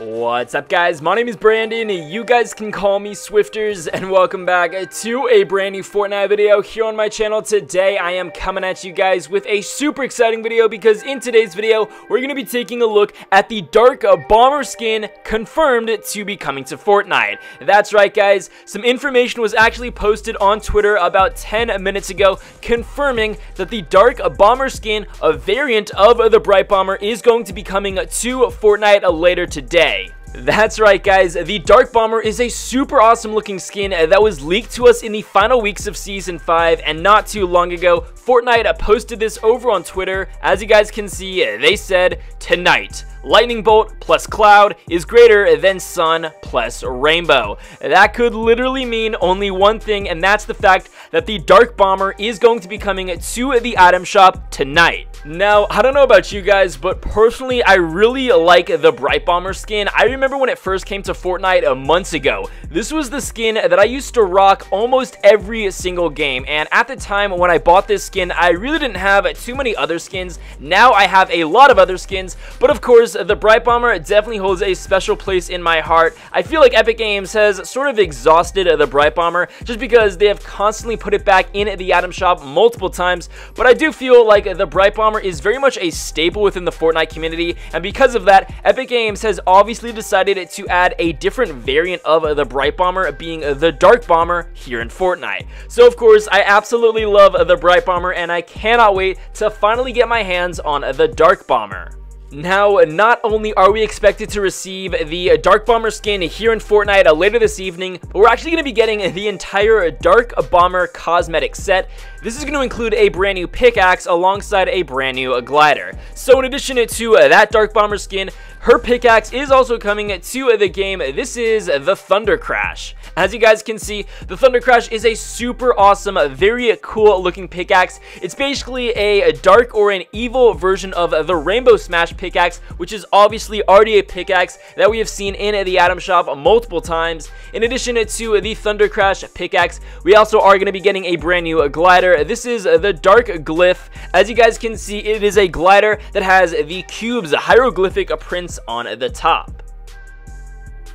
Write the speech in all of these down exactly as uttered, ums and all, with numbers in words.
What's up, guys? My name is Brandon, you guys can call me Swifters, and welcome back to a brand new Fortnite video here on my channel. Today I am coming at you guys with a super exciting video, because in today's video we're going to be taking a look at the Dark Bomber skin confirmed to be coming to Fortnite. That's right, guys, some information was actually posted on Twitter about ten minutes ago confirming that the Dark Bomber skin, a variant of the Bright Bomber, is going to be coming to Fortnite later today. That's right, guys, the Dark Bomber is a super awesome looking skin that was leaked to us in the final weeks of season five, and not too long ago Fortnite posted this over on Twitter. As you guys can see, they said, "Tonight, lightning bolt plus cloud is greater than sun plus rainbow." That could literally mean only one thing, and that's the fact that the Dark Bomber is going to be coming to the item shop tonight. Now, I don't know about you guys, but personally I really like the Bright Bomber skin. I remember when it first came to Fortnite months ago, this was the skin that I used to rock almost every single game, and at the time when I bought this skin I really didn't have too many other skins. Now I have a lot of other skins, but of course the Bright Bomber definitely holds a special place in my heart. I feel like Epic Games has sort of exhausted the Bright Bomber just because they have constantly put it back in the item shop multiple times, but I do feel like the Bright Bomber is very much a staple within the Fortnite community, and because of that Epic Games has obviously decided to add a different variant of the Bright Bomber, being the Dark Bomber, here in Fortnite. So of course I absolutely love the Bright Bomber, and I cannot wait to finally get my hands on the Dark Bomber. Now, not only are we expected to receive the Dark Bomber skin here in Fortnite later this evening, but we're actually going to be getting the entire Dark Bomber cosmetic set. This is going to include a brand new pickaxe alongside a brand new glider. So in addition to that Dark Bomber skin, her pickaxe is also coming to the game. This is the Thunder Crash. As you guys can see, the Thunder Crash is a super awesome, very cool looking pickaxe. It's basically a dark or an evil version of the Rainbow Smash pickaxe, which is obviously already a pickaxe that we have seen in the item shop multiple times. In addition to the Thunder Crash pickaxe, we also are going to be getting a brand new glider. This is the Dark Glyph. As you guys can see, it is a glider that has the cube's hieroglyphic prints on the top.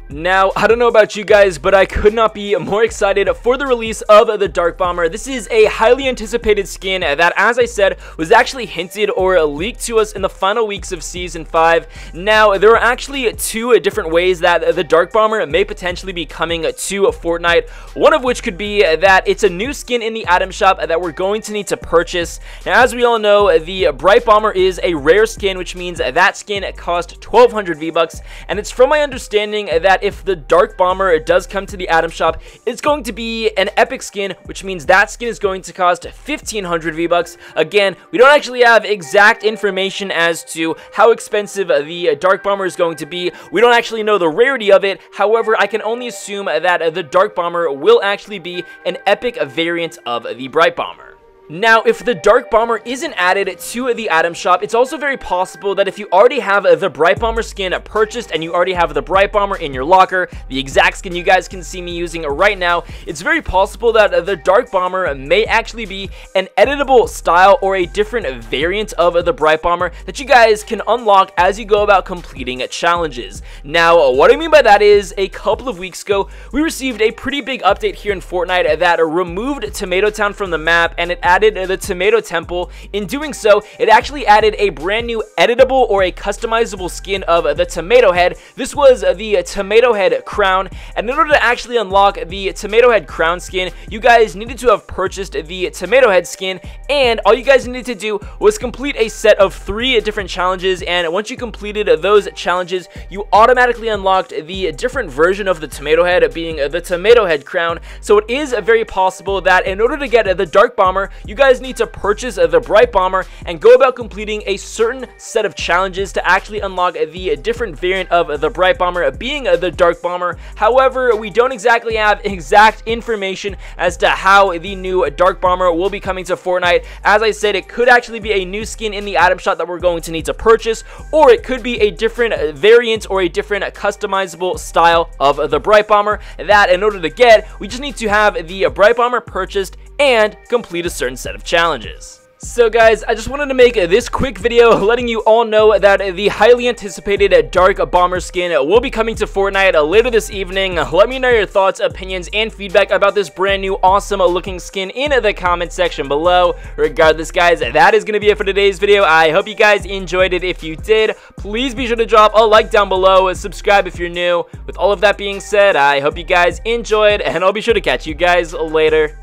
Now, I don't know about you guys, but I could not be more excited for the release of the Dark Bomber. This is a highly anticipated skin that, as I said, was actually hinted or leaked to us in the final weeks of season five. Now, there are actually two different ways that the Dark Bomber may potentially be coming to Fortnite, one of which could be that it's a new skin in the item shop that we're going to need to purchase. Now, as we all know, the Bright Bomber is a rare skin, which means that skin cost twelve hundred V-Bucks, and it's from my understanding that if the Dark Bomber does come to the item shop, it's going to be an epic skin, which means that skin is going to cost fifteen hundred V-Bucks. Again, we don't actually have exact information as to how expensive the Dark Bomber is going to be. We don't actually know the rarity of it. However, I can only assume that the Dark Bomber will actually be an epic variant of the Bright Bomber. Now, if the Dark Bomber isn't added to the item shop, it's also very possible that if you already have the Bright Bomber skin purchased and you already have the Bright Bomber in your locker, the exact skin you guys can see me using right now, it's very possible that the Dark Bomber may actually be an editable style or a different variant of the Bright Bomber that you guys can unlock as you go about completing challenges. Now, what I mean by that is, a couple of weeks ago, we received a pretty big update here in Fortnite that removed Tomato Town from the map, and it added added the Tomato Temple. In doing so, it actually added a brand new editable or a customizable skin of the Tomato Head. This was the Tomato Head Crown, and in order to actually unlock the Tomato Head Crown skin, you guys needed to have purchased the Tomato Head skin, and all you guys needed to do was complete a set of three different challenges, and once you completed those challenges, you automatically unlocked the different version of the Tomato Head, being the Tomato Head Crown. So it is very possible that in order to get the Dark Bomber, you guys need to purchase the Bright Bomber and go about completing a certain set of challenges to actually unlock the different variant of the Bright Bomber, being the Dark Bomber. However, we don't exactly have exact information as to how the new Dark Bomber will be coming to Fortnite. As I said, it could actually be a new skin in the item shop that we're going to need to purchase, or it could be a different variant or a different customizable style of the Bright Bomber that, in order to get, we just need to have the Bright Bomber purchased and complete a certain set of challenges. So guys, I just wanted to make this quick video letting you all know that the highly anticipated Dark Bomber skin will be coming to Fortnite later this evening. Let me know your thoughts, opinions, and feedback about this brand new awesome looking skin in the comment section below. Regardless guys, that is going to be it for today's video. I hope you guys enjoyed it. If you did, please be sure to drop a like down below, subscribe if you're new. With all of that being said, I hope you guys enjoyed, and I'll be sure to catch you guys later.